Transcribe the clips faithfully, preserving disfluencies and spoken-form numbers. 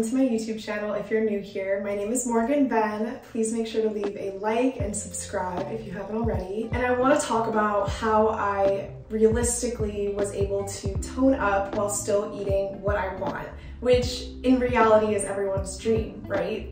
welcome to my YouTube channel if you're new here. My name is Morgan Venn. Please make sure to leave a like and subscribe if you haven't already. And I want to talk about how I realistically was able to tone up while still eating what I want, which in reality is everyone's dream, right?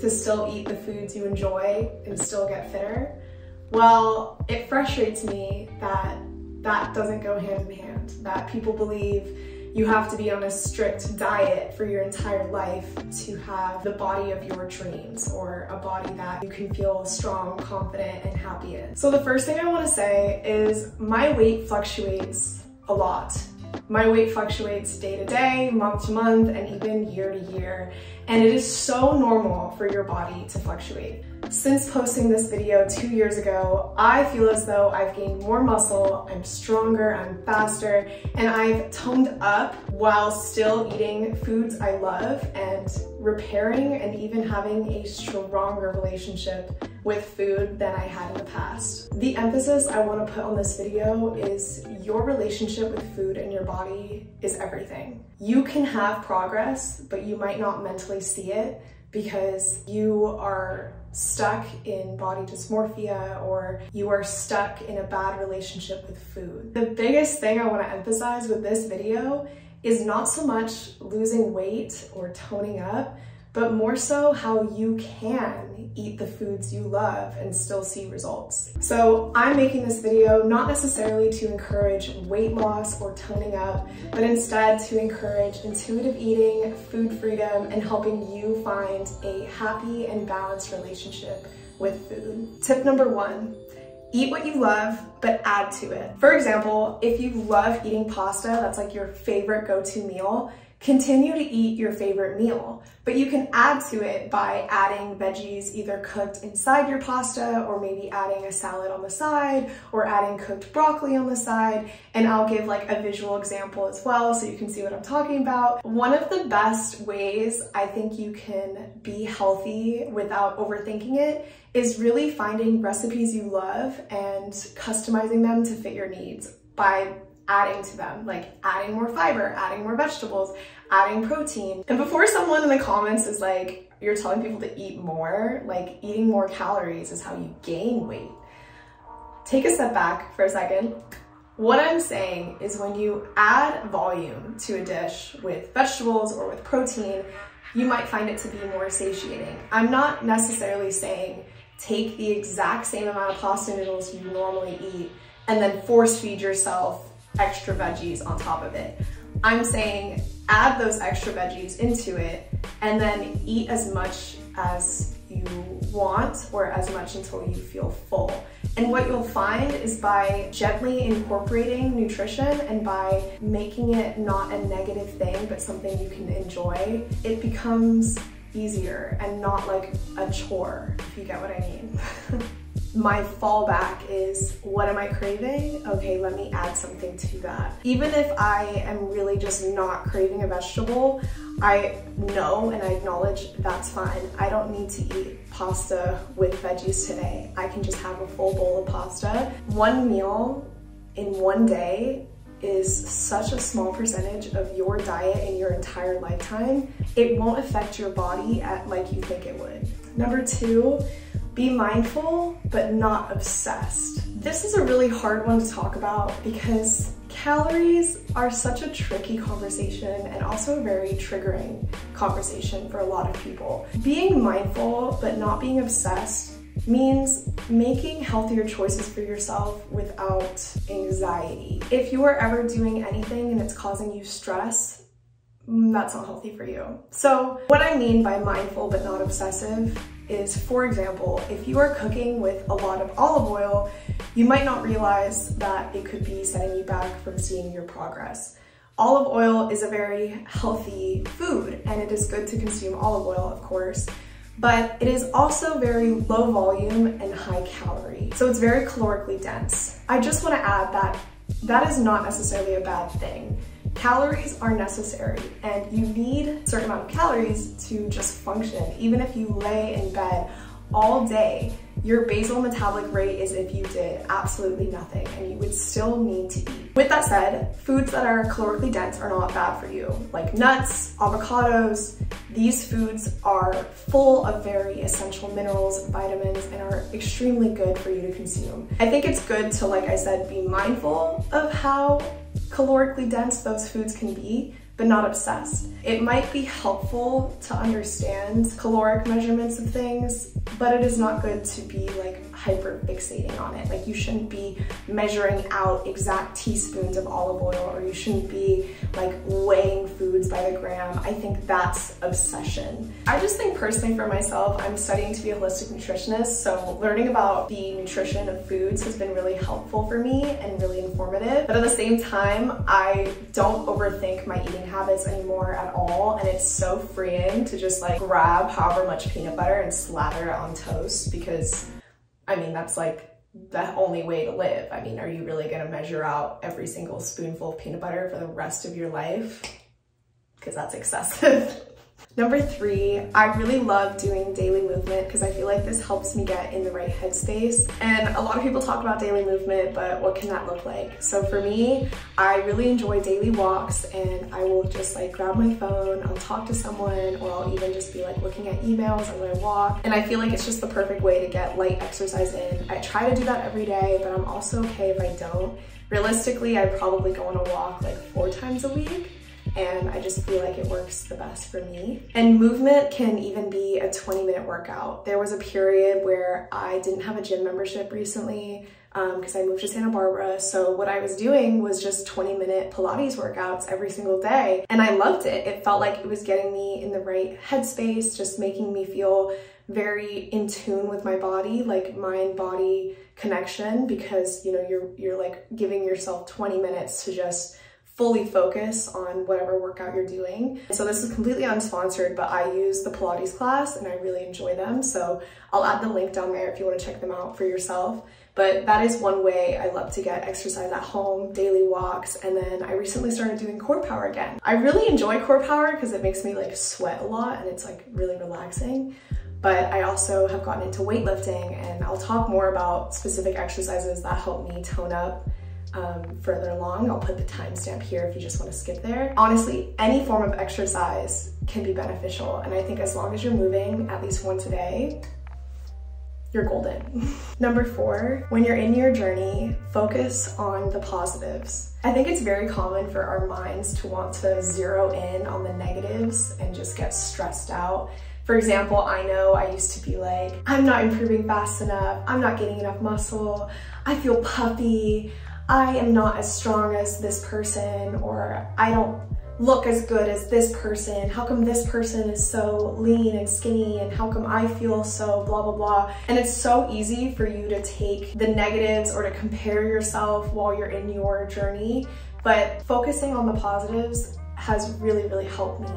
To still eat the foods you enjoy and still get fitter. Well, it frustrates me that that doesn't go hand in hand, that people believe you have to be on a strict diet for your entire life to have the body of your dreams or a body that you can feel strong, confident, and happy in. So the first thing I want to say is my weight fluctuates a lot. My weight fluctuates day to day, month to month, and even year to year. And it is so normal for your body to fluctuate. Since posting this video two years ago, I feel as though I've gained more muscle, I'm stronger, I'm faster, and I've toned up while still eating foods I love and repairing and even having a stronger relationship with food than I had in the past. The emphasis I want to put on this video is your relationship with food and your body is everything. You can have progress, but you might not mentally see it because you are stuck in body dysmorphia or you are stuck in a bad relationship with food. The biggest thing I want to emphasize with this video is not so much losing weight or toning up, but more so how you can eat the foods you love and still see results. So I'm making this video not necessarily to encourage weight loss or toning up, but instead to encourage intuitive eating, food freedom, and helping you find a happy and balanced relationship with food. Tip number one, eat what you love, but add to it. For example, if you love eating pasta, that's like your favorite go-to meal, continue to eat your favorite meal, but you can add to it by adding veggies either cooked inside your pasta or maybe adding a salad on the side or adding cooked broccoli on the side. And I'll give like a visual example as well so you can see what I'm talking about. One of the best ways I think you can be healthy without overthinking it is really finding recipes you love and customizing them to fit your needs by adding to them, like adding more fiber, adding more vegetables, adding protein. And before someone in the comments is like, you're telling people to eat more, like eating more calories is how you gain weight. Take a step back for a second. What I'm saying is when you add volume to a dish with vegetables or with protein, you might find it to be more satiating. I'm not necessarily saying take the exact same amount of pasta noodles you normally eat and then force feed yourself extra veggies on top of it. I'm saying add those extra veggies into it and then eat as much as you want or as much until you feel full. And what you'll find is by gently incorporating nutrition and by making it not a negative thing but something you can enjoy, it becomes easier and not like a chore, if you get what I mean. My fallback is, what am I craving? Okay, let me add something to that. Even if I am really just not craving a vegetable, I know and I acknowledge that's fine. I don't need to eat pasta with veggies today. I can just have a full bowl of pasta. One meal in one day is such a small percentage of your diet in your entire lifetime. It won't affect your body at like you think it would. Number two, be mindful, but not obsessed. This is a really hard one to talk about because calories are such a tricky conversation and also a very triggering conversation for a lot of people. Being mindful, but not being obsessed means making healthier choices for yourself without anxiety. If you are ever doing anything and it's causing you stress, that's not healthy for you. So what I mean by mindful, but not obsessive is, for example, if you are cooking with a lot of olive oil, you might not realize that it could be setting you back from seeing your progress. Olive oil is a very healthy food, and it is good to consume olive oil, of course, but it is also very low volume and high calorie. So it's very calorically dense. I just want to add that that is not necessarily a bad thing. Calories are necessary and you need a certain amount of calories to just function. Even if you lay in bed all day, Your basal metabolic rate is if you did absolutely nothing, and you would still need to eat. With that said, foods that are calorically dense are not bad for you, like nuts, avocados. These foods are full of very essential minerals and vitamins and are extremely good for you to consume. I think it's good to, like I said, be mindful of how calorically dense those foods can be, but not obsessed. It might be helpful to understand caloric measurements of things, but it is not good to be like hyper fixating on it. Like, you shouldn't be measuring out exact teaspoons of olive oil, or you shouldn't be like weighing foods by the gram. I think that's obsession. I just think personally for myself, I'm studying to be a holistic nutritionist, so learning about the nutrition of foods has been really helpful for me and really informative. But at the same time, I don't overthink my eating habits anymore at all, and it's so freeing to just like grab however much peanut butter and slather it on toast, because I mean, that's like the only way to live. I mean, are you really gonna measure out every single spoonful of peanut butter for the rest of your life? Because that's excessive. Number three, I really love doing daily movement because I feel like this helps me get in the right headspace. And a lot of people talk about daily movement, but what can that look like? So for me, I really enjoy daily walks, and I will just like grab my phone, I'll talk to someone, or I'll even just be like looking at emails as I walk. And I feel like it's just the perfect way to get light exercise in. I try to do that every day, but I'm also okay if I don't. Realistically, I probably go on a walk like four times a week, and I just feel like it works the best for me. And movement can even be a twenty minute workout. There was a period where I didn't have a gym membership recently because um, I moved to Santa Barbara. So what I was doing was just twenty minute Pilates workouts every single day. And I loved it. It felt like it was getting me in the right headspace, just making me feel very in tune with my body, like mind body connection, because you know, you're, you're like giving yourself twenty minutes to just fully focus on whatever workout you're doing. So this is completely unsponsored, but I use the Pilates class and I really enjoy them. So I'll add the link down there if you want to check them out for yourself. But that is one way I love to get exercise at home, daily walks. And then I recently started doing core power again. I really enjoy core power because it makes me like sweat a lot and it's like really relaxing. But I also have gotten into weightlifting, and I'll talk more about specific exercises that help me tone up Um, further along. I'll put the timestamp here if you just want to skip there. Honestly, any form of exercise can be beneficial, and I think as long as you're moving at least once a day, you're golden. Number four, when you're in your journey, focus on the positives. I think it's very common for our minds to want to zero in on the negatives and just get stressed out. For example, I know I used to be like, I'm not improving fast enough, I'm not getting enough muscle, I feel puffy, I am not as strong as this person, or I don't look as good as this person. How come this person is so lean and skinny, and how come I feel so blah, blah, blah. And it's so easy for you to take the negatives or to compare yourself while you're in your journey, but focusing on the positives has really, really helped me.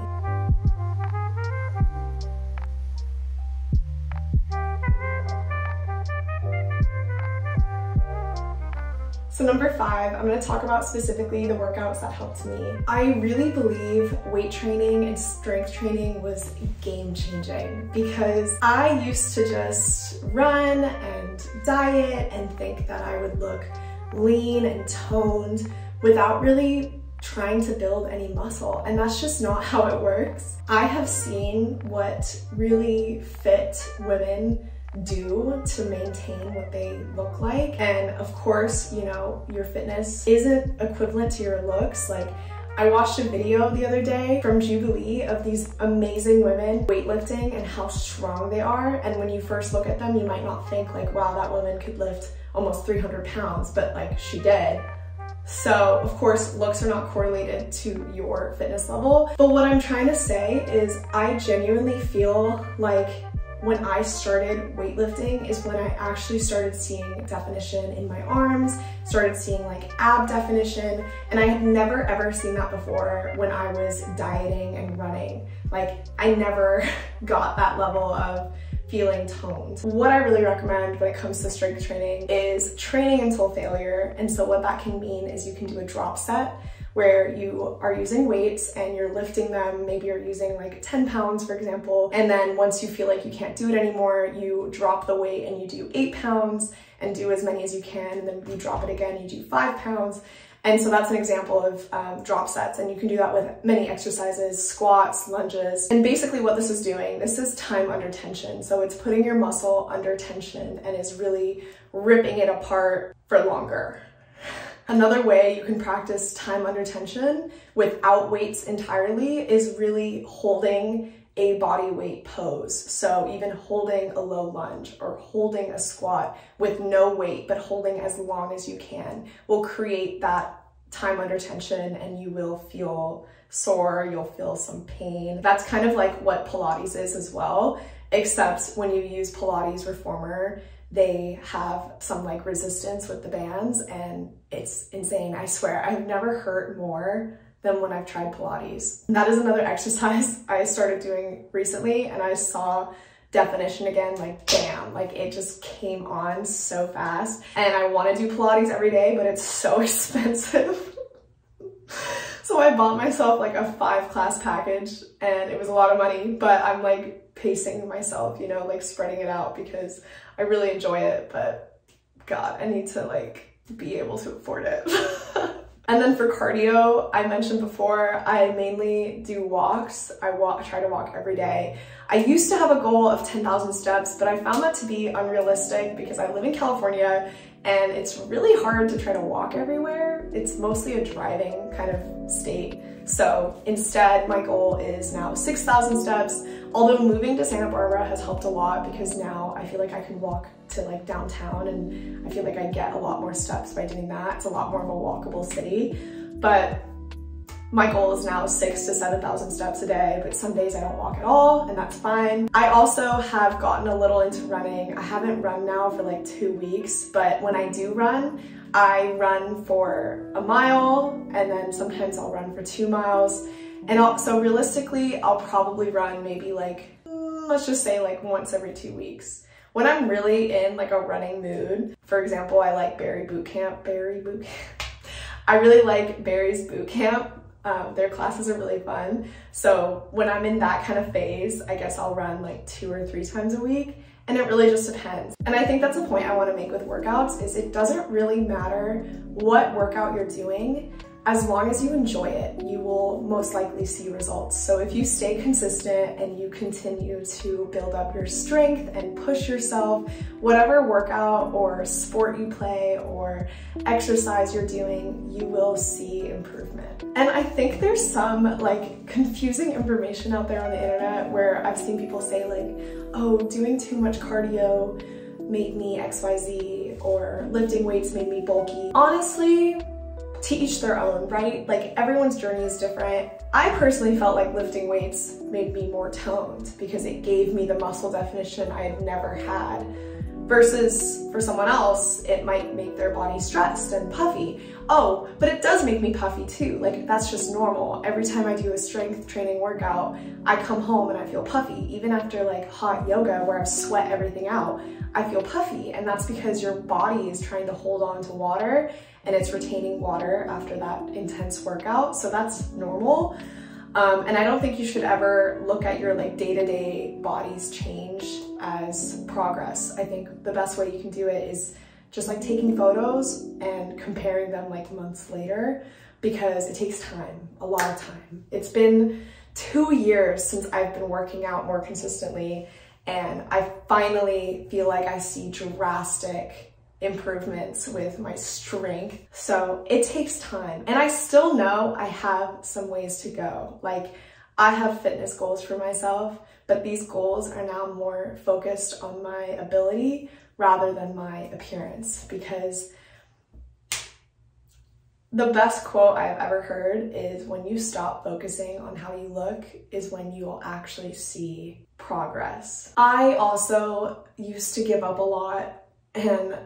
So number five, I'm gonna talk about specifically the workouts that helped me. I really believe weight training and strength training was game changing, because I used to just run and diet and think that I would look lean and toned without really trying to build any muscle. And that's just not how it works. I have seen what really fit women do to maintain what they look like, and of course, you know, your fitness isn't equivalent to your looks. Like, I watched a video the other day from Jubilee of these amazing women weightlifting and how strong they are, and when you first look at them, you might not think like, wow, that woman could lift almost three hundred pounds, but like, she did. So of course, looks are not correlated to your fitness level, but what I'm trying to say is I genuinely feel like when I started weightlifting is when I actually started seeing definition in my arms, started seeing like ab definition, and I had never ever seen that before when I was dieting and running. Like, I never got that level of feeling toned. What I really recommend when it comes to strength training is training until failure. And so what that can mean is you can do a drop set, where you are using weights and you're lifting them. Maybe you're using like ten pounds, for example. And then once you feel like you can't do it anymore, you drop the weight and you do eight pounds and do as many as you can. And then you drop it again, you do five pounds. And so that's an example of um, drop sets, and you can do that with many exercises, squats, lunges. And basically what this is doing, this is time under tension. So it's putting your muscle under tension and is really ripping it apart for longer. Another way you can practice time under tension without weights entirely is really holding a body weight pose. So even holding a low lunge or holding a squat with no weight, but holding as long as you can, will create that time under tension, and you will feel sore, you'll feel some pain. That's kind of like what Pilates is as well, except when you use Pilates Reformer, they have some like resistance with the bands, and it's insane. I swear, I've never hurt more than when I've tried Pilates. That is another exercise I started doing recently, and I saw definition again, like bam, like it just came on so fast. And I wanna do Pilates every day, but it's so expensive. So I bought myself like a five class package, and it was a lot of money, but I'm like pacing myself, you know, like spreading it out because I really enjoy it, but God, I need to like be able to afford it. And then for cardio, I mentioned before, I mainly do walks. I walk, try to walk every day. I used to have a goal of ten thousand steps, but I found that to be unrealistic because I live in California and it's really hard to try to walk everywhere. It's mostly a driving kind of state. So instead, my goal is now six thousand steps, although moving to Santa Barbara has helped a lot because now I feel like I can walk to like downtown, and I feel like I get a lot more steps by doing that. It's a lot more of a walkable city, but my goal is now six to seven thousand steps a day, but some days I don't walk at all, and that's fine. I also have gotten a little into running. I haven't run now for like two weeks, but when I do run, I run for a mile, and then sometimes I'll run for two miles. And I'll, so realistically, I'll probably run maybe like, let's just say like once every two weeks. When I'm really in like a running mood, for example, I like Barry's Bootcamp, Barry's Bootcamp. I really like Barry's Bootcamp. Um, their classes are really fun. So when I'm in that kind of phase, I guess I'll run like two or three times a week. And it really just depends. And I think that's the point I want to make with workouts, is it doesn't really matter what workout you're doing. As long as you enjoy it, you will most likely see results. So if you stay consistent and you continue to build up your strength and push yourself, whatever workout or sport you play or exercise you're doing, you will see improvement. And I think there's some like confusing information out there on the internet where I've seen people say like, oh, doing too much cardio made me X Y Z, or lifting weights made me bulky. Honestly, to each their own, right? Like everyone's journey is different. I personally felt like lifting weights made me more toned because it gave me the muscle definition I had never had. Versus for someone else, it might make their body stressed and puffy. Oh, but it does make me puffy too. Like that's just normal. Every time I do a strength training workout, I come home and I feel puffy. Even after like hot yoga where I sweat everything out, I feel puffy. And that's because your body is trying to hold on to water, and it's retaining water after that intense workout. So that's normal. Um, and I don't think you should ever look at your like day-to-day body's change as progress. I think the best way you can do it is just like taking photos and comparing them like months later, because it takes time, a lot of time. It's been two years since I've been working out more consistently, and I finally feel like I see drastic improvements with my strength. So it takes time, and I still know I have some ways to go. Like I have fitness goals for myself, but these goals are now more focused on my ability rather than my appearance, because the best quote I've ever heard is, when you stop focusing on how you look is when you will actually see progress. I also used to give up a lot, and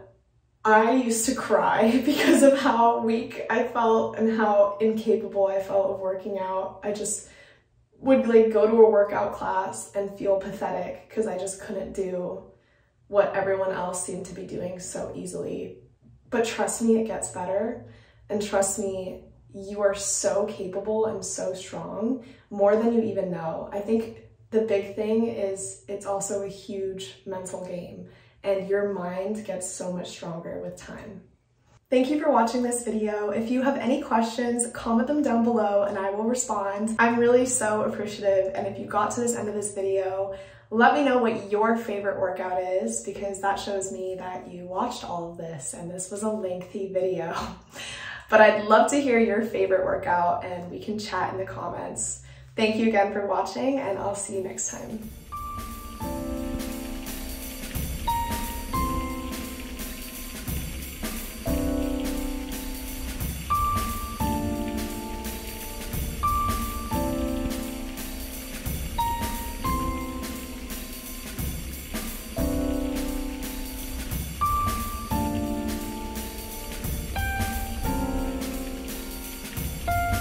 I used to cry because of how weak I felt and how incapable I felt of working out. I just would like go to a workout class and feel pathetic because I just couldn't do what everyone else seemed to be doing so easily. But trust me, it gets better. And trust me, you are so capable and so strong, more than you even know. I think the big thing is it's also a huge mental game, and your mind gets so much stronger with time. Thank you for watching this video. If you have any questions, comment them down below and I will respond. I'm really so appreciative, and if you got to this end of this video, let me know what your favorite workout is, because that shows me that you watched all of this and this was a lengthy video. But I'd love to hear your favorite workout, and we can chat in the comments. Thank you again for watching, and I'll see you next time.